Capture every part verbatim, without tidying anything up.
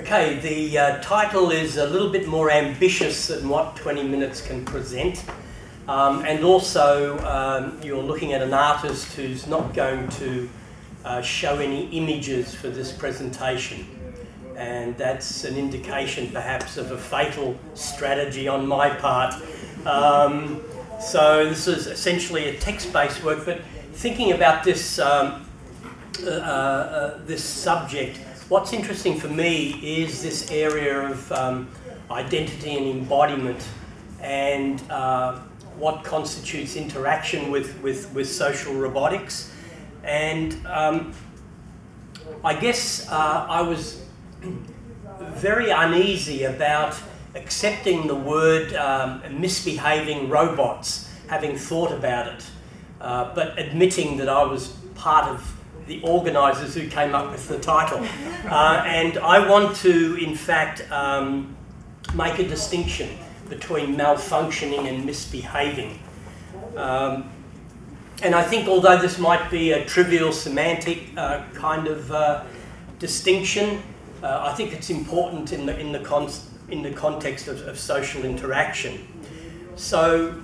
Okay, the uh, title is a little bit more ambitious than what twenty minutes can present. Um, and also, um, you're looking at an artist who's not going to uh, show any images for this presentation. And that's an indication, perhaps, of a fatal strategy on my part. Um, so this is essentially a text-based work, but thinking about this, um, uh, uh, this subject, what's interesting for me is this area of um, identity and embodiment, and uh, what constitutes interaction with, with, with social robotics. And um, I guess uh, I was very uneasy about accepting the word um, misbehaving robots, having thought about it, uh, but admitting that I was part of the organisers who came up with the title. Uh, and I want to, in fact, um, make a distinction between malfunctioning and misbehaving. Um, and I think although this might be a trivial semantic uh, kind of uh, distinction, uh, I think it's important in the, in the, con in the context of, of social interaction. So,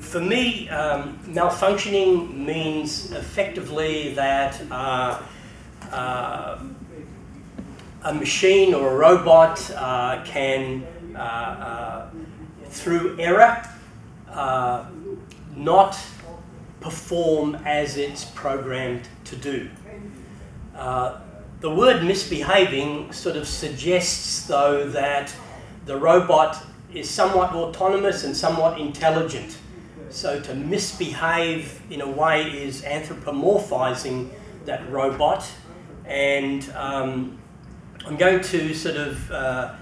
for me, um, malfunctioning means effectively that uh, uh, a machine or a robot uh, can, uh, uh, through error, uh, not perform as it's programmed to do. Uh, the word misbehaving sort of suggests, though, that the robot is somewhat autonomous and somewhat intelligent. So to misbehave, in a way, is anthropomorphizing that robot. And um, I'm going to sort of uh,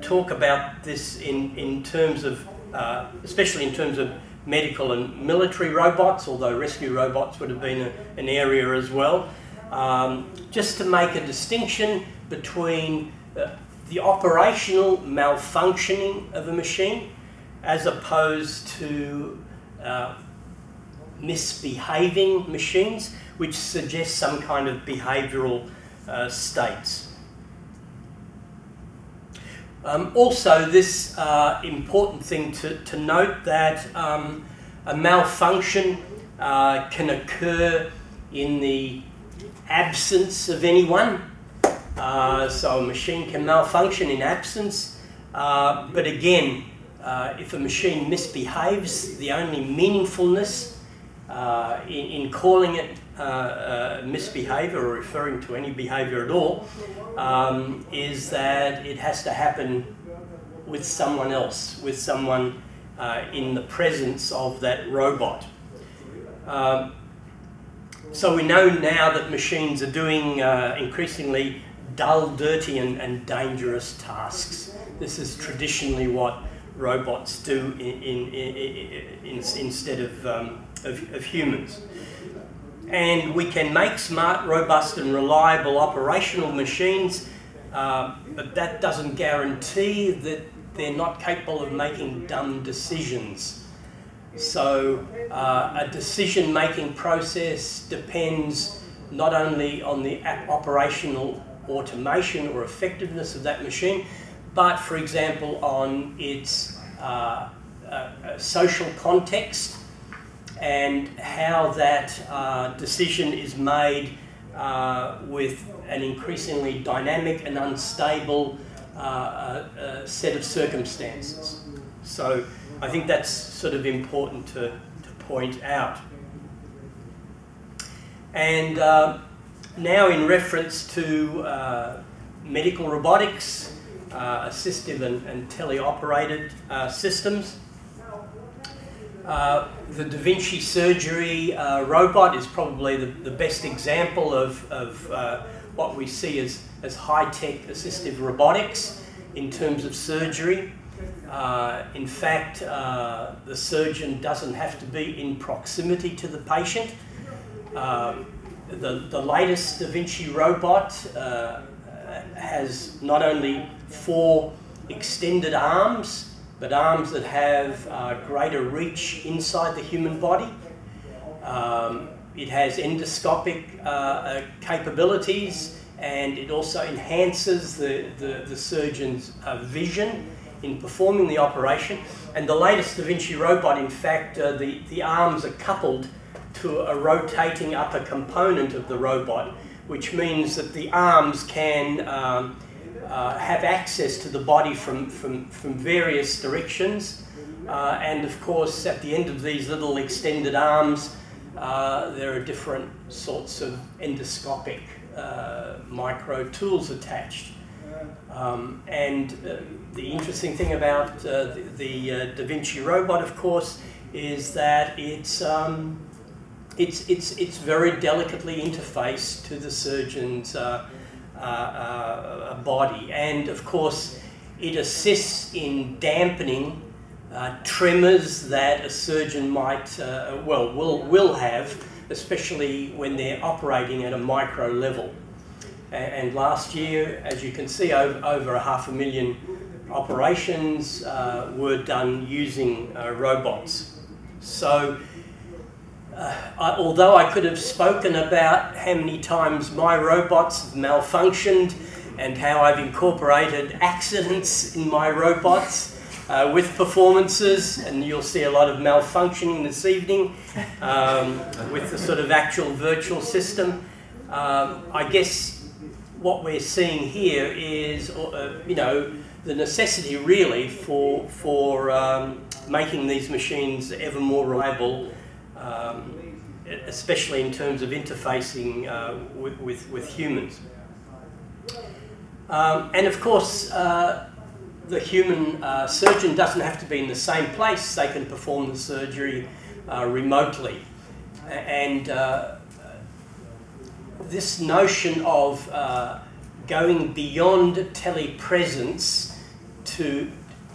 talk about this in, in terms of, uh, especially in terms of medical and military robots, although rescue robots would have been a, an area as well, um, just to make a distinction between uh, the operational malfunctioning of a machine as opposed to Uh, misbehaving machines, which suggest some kind of behavioural uh, states. Um, also, this uh, important thing to, to note that um, a malfunction uh, can occur in the absence of anyone. Uh, so a machine can malfunction in absence, uh, but again, Uh, if a machine misbehaves, the only meaningfulness uh, in, in calling it uh, uh, misbehaviour or referring to any behaviour at all um, is that it has to happen with someone else, with someone uh, in the presence of that robot. Um, so we know now that machines are doing uh, increasingly dull, dirty and, and dangerous tasks. This is traditionally what robots do in, in, in, in, instead of, um, of, of humans. And we can make smart, robust and reliable operational machines, uh, but that doesn't guarantee that they're not capable of making dumb decisions. So uh, a decision-making process depends not only on the operational automation or effectiveness of that machine, but, for example, on its uh, uh, social context and how that uh, decision is made uh, with an increasingly dynamic and unstable uh, uh, set of circumstances. So I think that's sort of important to, to point out. And uh, now in reference to uh, medical robotics, Uh, assistive and, and teleoperated uh, systems. Uh, the Da Vinci surgery uh, robot is probably the, the best example of, of uh, what we see as, as high-tech assistive robotics in terms of surgery. Uh, in fact, uh, the surgeon doesn't have to be in proximity to the patient. Uh, the, the latest Da Vinci robot uh, has not only four extended arms, but arms that have uh, greater reach inside the human body. Um, it has endoscopic uh, uh, capabilities and it also enhances the, the, the surgeon's uh, vision in performing the operation. And the latest Da Vinci robot, in fact, uh, the, the arms are coupled to a rotating upper component of the robot, which means that the arms can um, uh, have access to the body from, from, from various directions. Uh, and of course, at the end of these little extended arms, uh, there are different sorts of endoscopic uh, micro tools attached. Um, and uh, the interesting thing about uh, the, the uh, Da Vinci robot, of course, is that it's, um, it's, it's, it's very delicately interfaced to the surgeon's uh, uh, uh, body. And of course, it assists in dampening uh, tremors that a surgeon might, uh, well, will, will have, especially when they're operating at a micro level. And last year, as you can see, over a half a million operations uh, were done using uh, robots. So, uh, I, although I could have spoken about how many times my robots have malfunctioned and how I've incorporated accidents in my robots uh, with performances, and you'll see a lot of malfunctioning this evening um, with the sort of actual virtual system, um, I guess what we're seeing here is, uh, you know, the necessity really for, for um, making these machines ever more reliable, um, especially in terms of interfacing uh, with, with, with humans. Um, and of course, uh, the human uh, surgeon doesn't have to be in the same place. They can perform the surgery uh, remotely. And uh, this notion of uh, going beyond telepresence to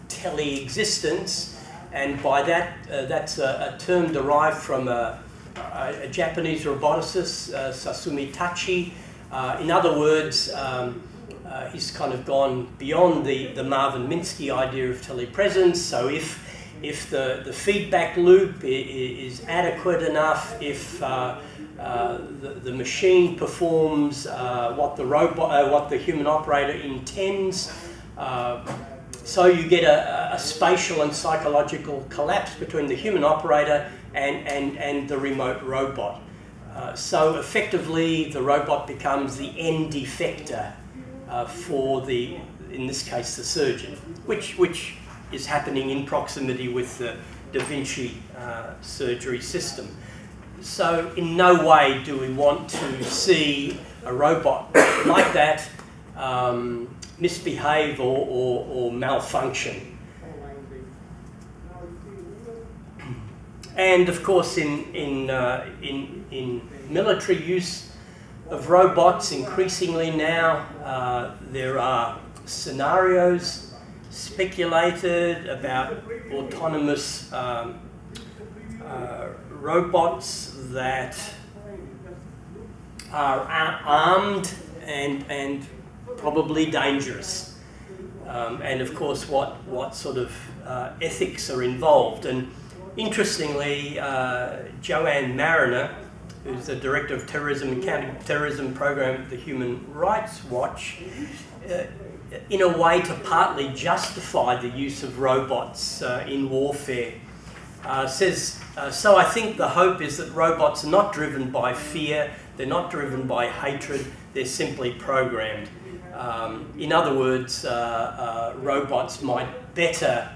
teleexistence, and by that, uh, that's a, a term derived from a, a, a Japanese roboticist, uh, Sasumi Tachi. Uh, in other words, um, uh, he's kind of gone beyond the, the Marvin Minsky idea of telepresence. So if, if the, the feedback loop is, is adequate enough, if uh, Uh, the, the machine performs uh, what the robot, uh, what the human operator intends. Uh, so you get a, a spatial and psychological collapse between the human operator and, and, and the remote robot. Uh, so effectively, the robot becomes the end effector uh, for the, in this case, the surgeon, which, which is happening in proximity with the Da Vinci uh, surgery system. So in no way do we want to see a robot like that um, misbehave or, or, or malfunction. And of course, in, in, uh, in, in military use of robots, increasingly now uh, there are scenarios speculated about autonomous um, uh, robots that are armed and, and probably dangerous. Um, and of course, what, what sort of uh, ethics are involved. And interestingly, uh, Joanne Mariner, who's the Director of Terrorism and Counterterrorism Program at the Human Rights Watch, uh, in a way to partly justify the use of robots uh, in warfare, Uh, says, uh, so I think the hope is that robots are not driven by fear, they're not driven by hatred, they're simply programmed. Um, in other words, uh, uh, robots might better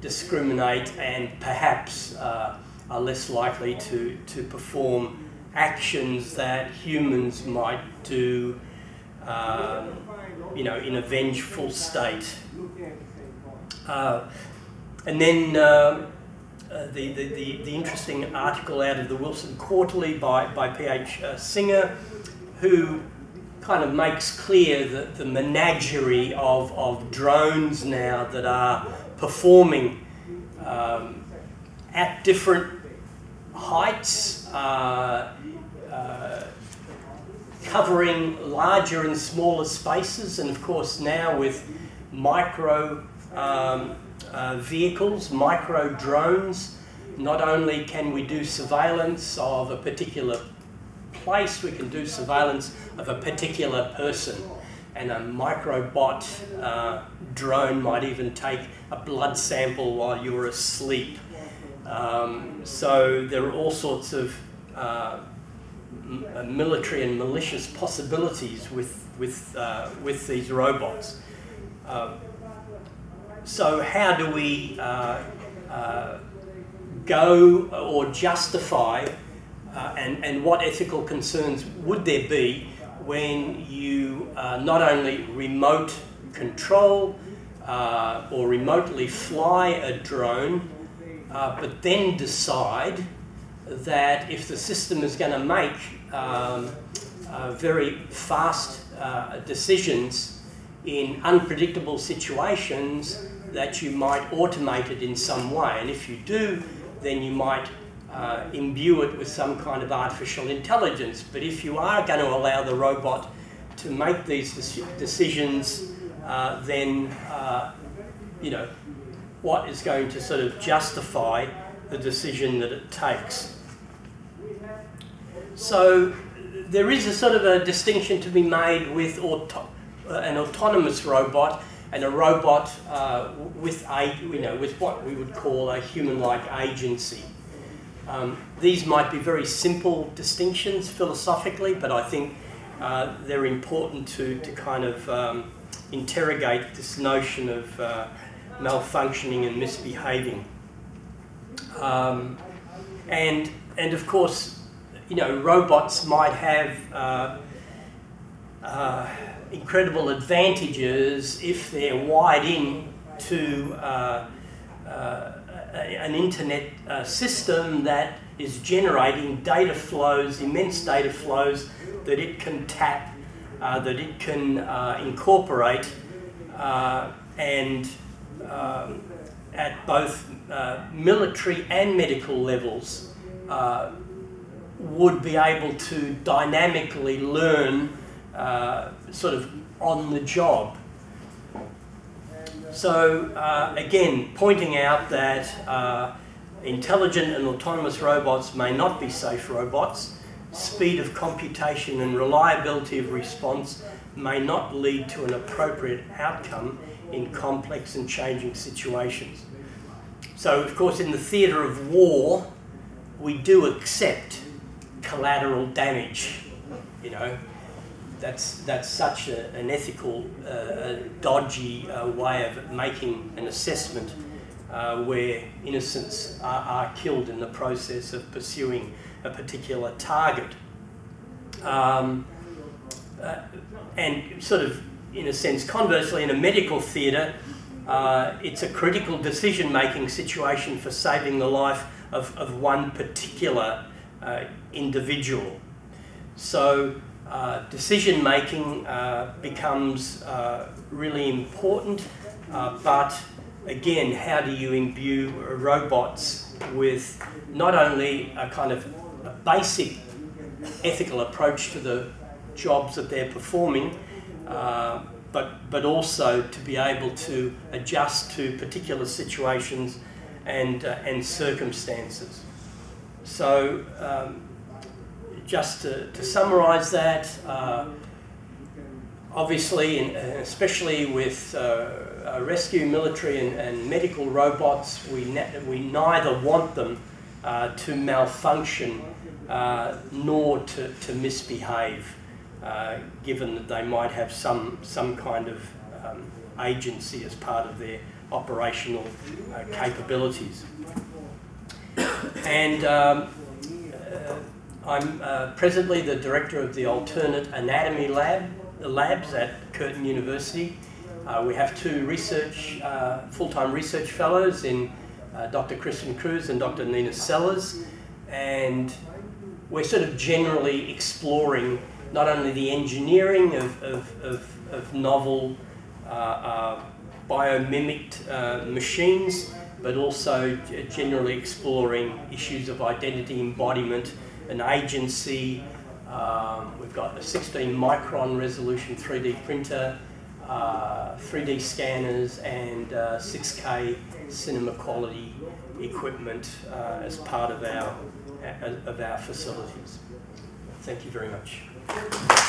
discriminate and perhaps uh, are less likely to, to perform actions that humans might do uh, you know, in a vengeful state. Uh, and then uh, Uh, the, the, the, the interesting article out of the Wilson Quarterly by, by P. H. Uh, Singer, who kind of makes clear that the menagerie of, of drones now that are performing um, at different heights, uh, uh, covering larger and smaller spaces, and of course now with micro um, Uh, vehicles, micro drones. Not only can we do surveillance of a particular place we can do surveillance of a particular person. And a microbot uh, drone might even take a blood sample while you're asleep. Um, so there are all sorts of uh, m military and malicious possibilities with with uh, with these robots. Uh, so how do we uh, uh, go or justify, uh, and and what ethical concerns would there be when you uh, not only remote control uh, or remotely fly a drone, uh, but then decide that if the system is going to make um, uh, very fast uh, decisions in unpredictable situations, that you might automate it in some way. And if you do, then you might Uh, imbue it with some kind of artificial intelligence. But if you are going to allow the robot to make these decisions, uh, then uh, you know what is going to sort of justify the decision that it takes. So there is a sort of a distinction to be made with auto an autonomous robot and a robot uh, with a you know with what we would call a human-like agency. Um, these might be very simple distinctions philosophically, but I think uh, they're important to, to kind of um, interrogate this notion of uh, malfunctioning and misbehaving. Um, and, and of course, you know, robots might have uh, uh, incredible advantages if they're wired in to uh, uh, an internet uh, system that is generating data flows, immense data flows that it can tap, uh, that it can uh, incorporate, uh, and um, at both uh, military and medical levels uh, would be able to dynamically learn uh, sort of on the job. So uh, again, pointing out that uh, intelligent and autonomous robots may not be safe robots, speed of computation and reliability of response may not lead to an appropriate outcome in complex and changing situations. So of course in the theatre of war, we do accept collateral damage, you know. That's, that's such a, an ethical, uh, dodgy uh, way of making an assessment uh, where innocents are, are killed in the process of pursuing a particular target. Um, uh, and sort of, in a sense, conversely, in a medical theatre, uh, it's a critical decision-making situation for saving the life of, of one particular uh, individual. So Uh, decision-making uh, becomes uh, really important, uh, but again, how do you imbue robots with not only a kind of a basic ethical approach to the jobs that they're performing, uh, but, but also to be able to adjust to particular situations and, uh, and circumstances. So, um, just to, to summarise that, uh, obviously, and especially with uh, rescue, military and, and medical robots, we, we neither want them uh, to malfunction uh, nor to, to misbehave, uh, given that they might have some, some kind of um, agency as part of their operational uh, capabilities. And um, uh, I'm uh, presently the director of the Alternate Anatomy Lab, the labs at Curtin University. Uh, we have two research, uh, full-time research fellows in uh, Doctor Kristen Cruz and Doctor Nina Sellers, and we're sort of generally exploring not only the engineering of, of, of, of novel uh, uh, biomimicked uh, machines, but also generally exploring issues of identity, embodiment, an agency. Um, we've got a sixteen micron resolution three D printer, uh, three D scanners, and uh, six K cinema quality equipment uh, as part of our, of our facilities. Thank you very much.